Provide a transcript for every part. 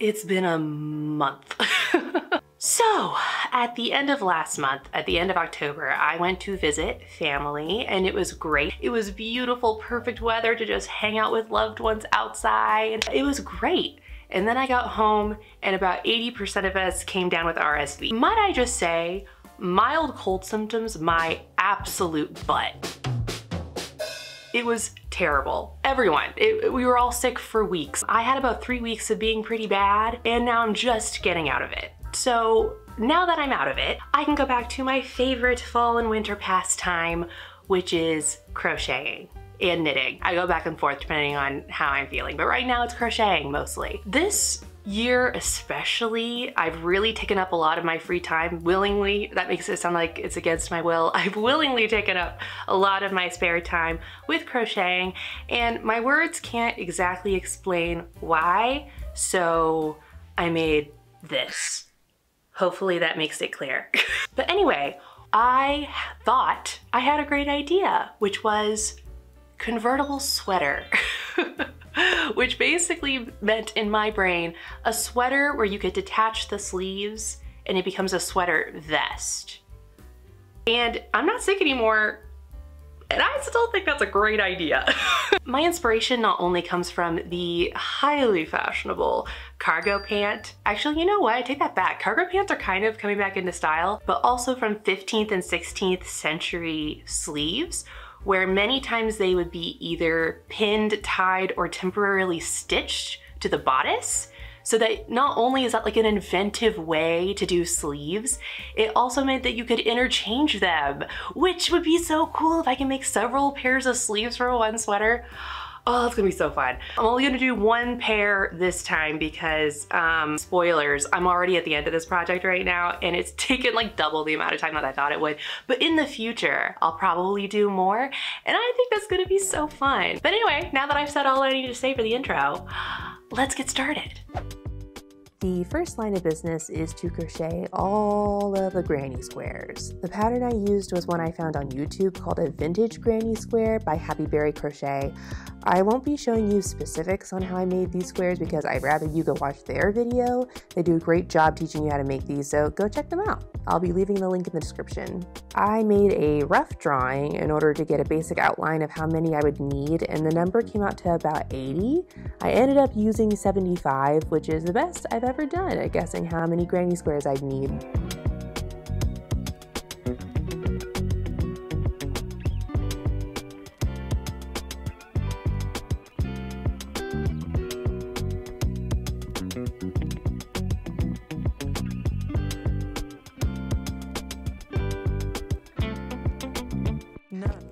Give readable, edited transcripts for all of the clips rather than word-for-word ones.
It's been a month. So at the end of last month, at the end of October, I went to visit family and it was great. It was beautiful, perfect weather to just hang out with loved ones outside. It was great. And then I got home and about 80% of us came down with RSV. Might I just say, mild cold symptoms, my absolute butt. It was terrible. Everyone. We were all sick for weeks. I had about 3 weeks of being pretty bad and now I'm just getting out of it. So now that I'm out of it, I can go back to my favorite fall and winter pastime, which is crocheting and knitting. I go back and forth depending on how I'm feeling, but right now it's crocheting mostly. This year especially, I've really taken up a lot of my free time willingly. That makes it sound like it's against my will. I've willingly taken up a lot of my spare time with crocheting, and my words can't exactly explain why, so I made this. Hopefully that makes it clear. But anyway, I thought I had a great idea, which was convertible sweater. Which basically meant in my brain, a sweater where you could detach the sleeves and it becomes a sweater vest. And I'm not sick anymore, and I still think that's a great idea. My inspiration not only comes from the highly fashionable cargo pant. Actually, you know what? I take that back. Cargo pants are kind of coming back into style, but also from 15th and 16th century sleeves, where many times they would be either pinned, tied, or temporarily stitched to the bodice. So that not only is that like an inventive way to do sleeves, it also meant that you could interchange them, which would be so cool if I can make several pairs of sleeves for one sweater. Oh, it's gonna be so fun. I'm only gonna do one pair this time because, spoilers, I'm already at the end of this project right now and it's taken like double the amount of time that I thought it would. But in the future, I'll probably do more and I think that's gonna be so fun. But anyway, now that I've said all I need to say for the intro, let's get started. The first line of business is to crochet all of the granny squares. The pattern I used was one I found on YouTube called a vintage granny square by Happy Berry Crochet. I won't be showing you specifics on how I made these squares because I'd rather you go watch their video. They do a great job teaching you how to make these, so go check them out. I'll be leaving the link in the description. I made a rough drawing in order to get a basic outline of how many I would need, and the number came out to about 80. I ended up using 75, which is the best I've ever done at guessing how many granny squares I'd need.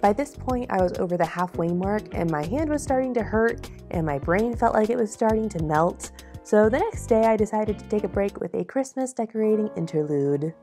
By this point, I was over the halfway mark and my hand was starting to hurt and my brain felt like it was starting to melt. So the next day I decided to take a break with a Christmas decorating interlude.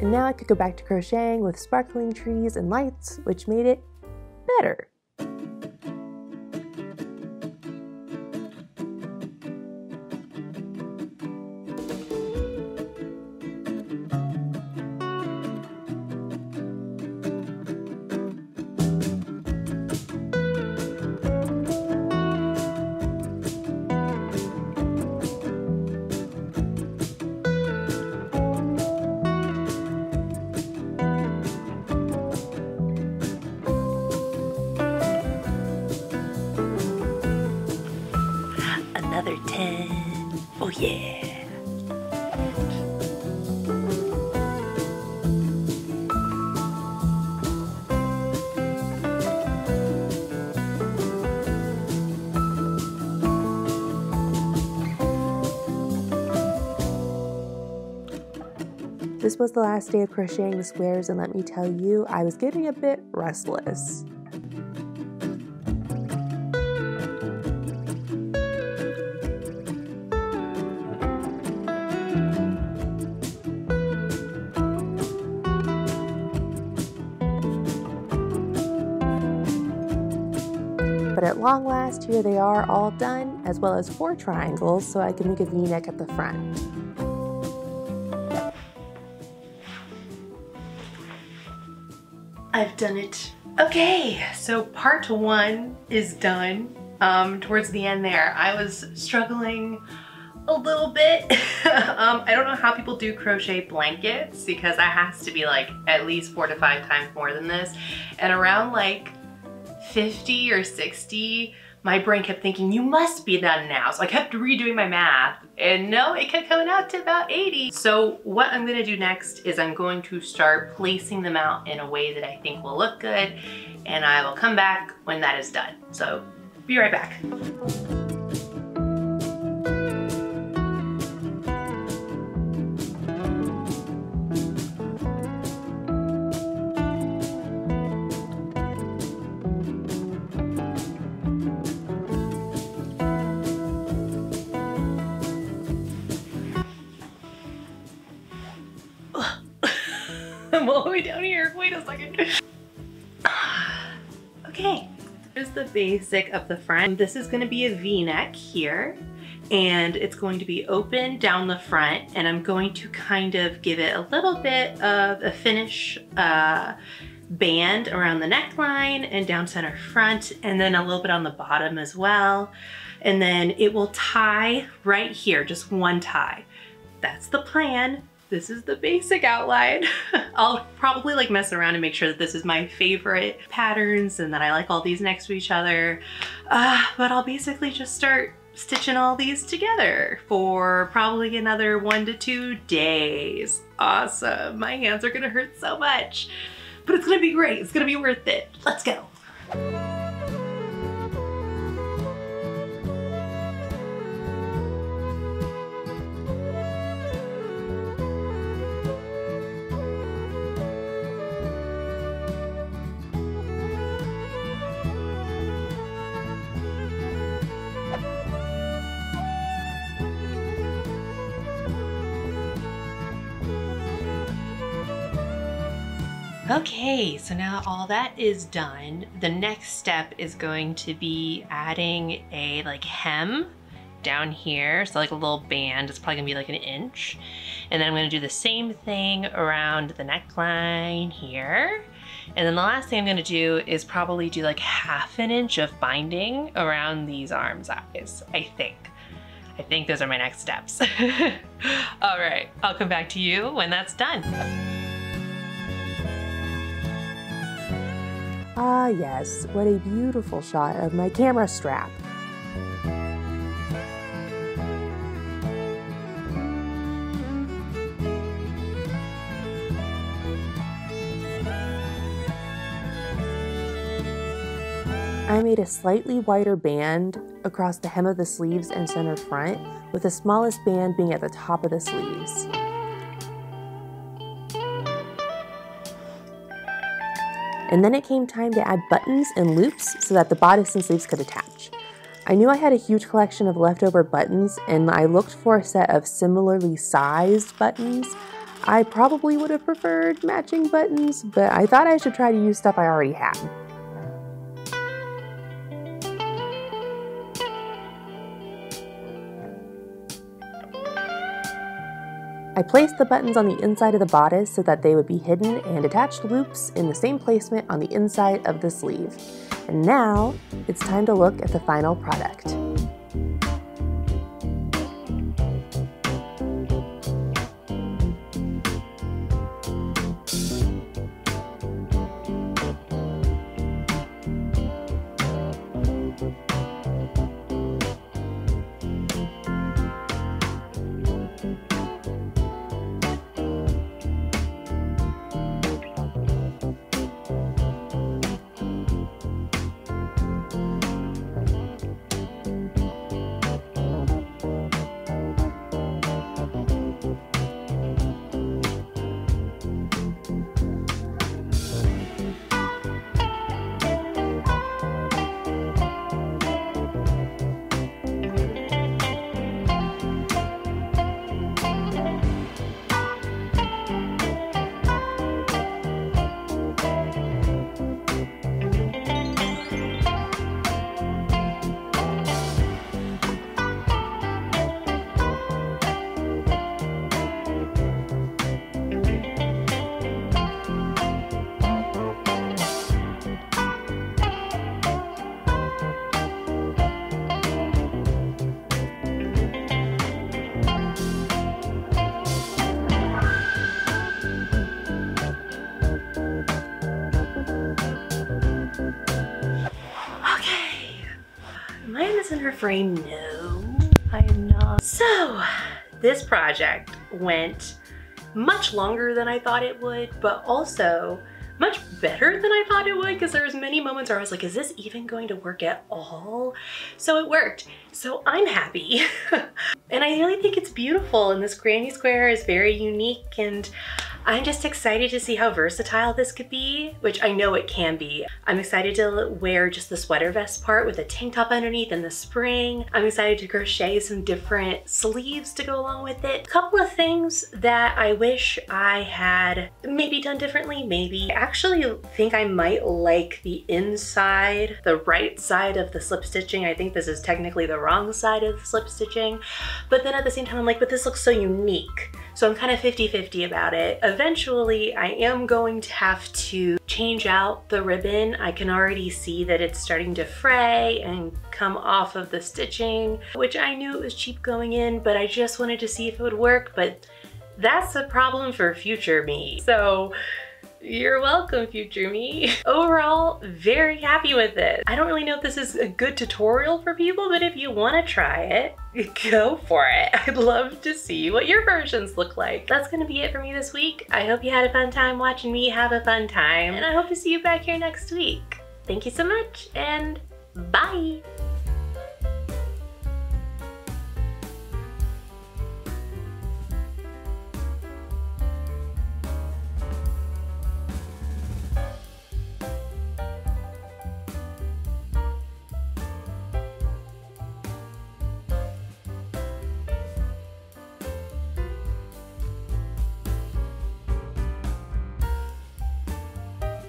And now I could go back to crocheting with sparkling trees and lights, which made it better. Another 10. Oh yeah. This was the last day of crocheting the squares, and let me tell you, I was getting a bit restless. But at long last, here they are all done, as well as 4 triangles, so I can make a V-neck at the front. I've done it. Okay, so part 1 is done. Towards the end there, I was struggling a little bit. I don't know how people do crochet blankets, because that has to be like at least 4 to 5 times more than this. And around like 50 or 60, my brain kept thinking, you must be done now. So I kept redoing my math, and no, it kept coming out to about 80. So what I'm gonna do next is I'm going to start placing them out in a way that I think will look good, and I will come back when that is done. So be right back. I'm all the way down here. Wait a second. Okay, here's the basic of the front. This is going to be a V-neck here, and it's going to be open down the front, and I'm going to kind of give it a little bit of a finish band around the neckline and down center front, and then a little bit on the bottom as well. And then it will tie right here, just one tie. That's the plan. This is the basic outline. I'll probably like mess around and make sure that this is my favorite patterns and that I like all these next to each other. But I'll basically just start stitching all these together for probably another 1 to 2 days. Awesome. My hands are gonna hurt so much, but it's gonna be great. It's gonna be worth it. Let's go. Okay, so now all that is done. The next step is going to be adding a like hem down here. So like a little band, it's probably gonna be like 1 inch. And then I'm gonna do the same thing around the neckline here. And then the last thing I'm gonna do is probably do like 1/2 inch of binding around these arms' eyes, I think. Those are my next steps. All right, I'll come back to you when that's done. Ah yes, what a beautiful shot of my camera strap. I made a slightly wider band across the hem of the sleeves and center front, with the smallest band being at the top of the sleeves. And then it came time to add buttons and loops so that the bodice and sleeves could attach. I knew I had a huge collection of leftover buttons, and I looked for a set of similarly sized buttons. I probably would have preferred matching buttons, but I thought I should try to use stuff I already had. I placed the buttons on the inside of the bodice so that they would be hidden, and attached loops in the same placement on the inside of the sleeve. And now it's time to look at the final product. In her frame? No, I am not. So this project went much longer than I thought it would, but also much better than I thought it would, because there was many moments where I was like, is this even going to work at all? So it worked. So I'm happy. And I really think it's beautiful, and this granny square is very unique, and I'm just excited to see how versatile this could be, which I know it can be. I'm excited to wear just the sweater vest part with a tank top underneath in the spring. I'm excited to crochet some different sleeves to go along with it. A couple of things that I wish I had maybe done differently, maybe. I actually think I might like the inside, the right side of the slip stitching. I think this is technically the wrong side of the slip stitching, but then at the same time I'm like, but this looks so unique. So I'm kind of 50-50 about it. Eventually, I am going to have to change out the ribbon. I can already see that it's starting to fray and come off of the stitching, which I knew it was cheap going in, but I just wanted to see if it would work. But that's a problem for future me. So you're welcome, future me. Overall, very happy with it. I don't really know if this is a good tutorial for people, but if you want to try it, go for it. I'd love to see what your versions look like. That's gonna be it for me this week. I hope you had a fun time watching me have a fun time, and I hope to see you back here next week. Thank you so much, and bye.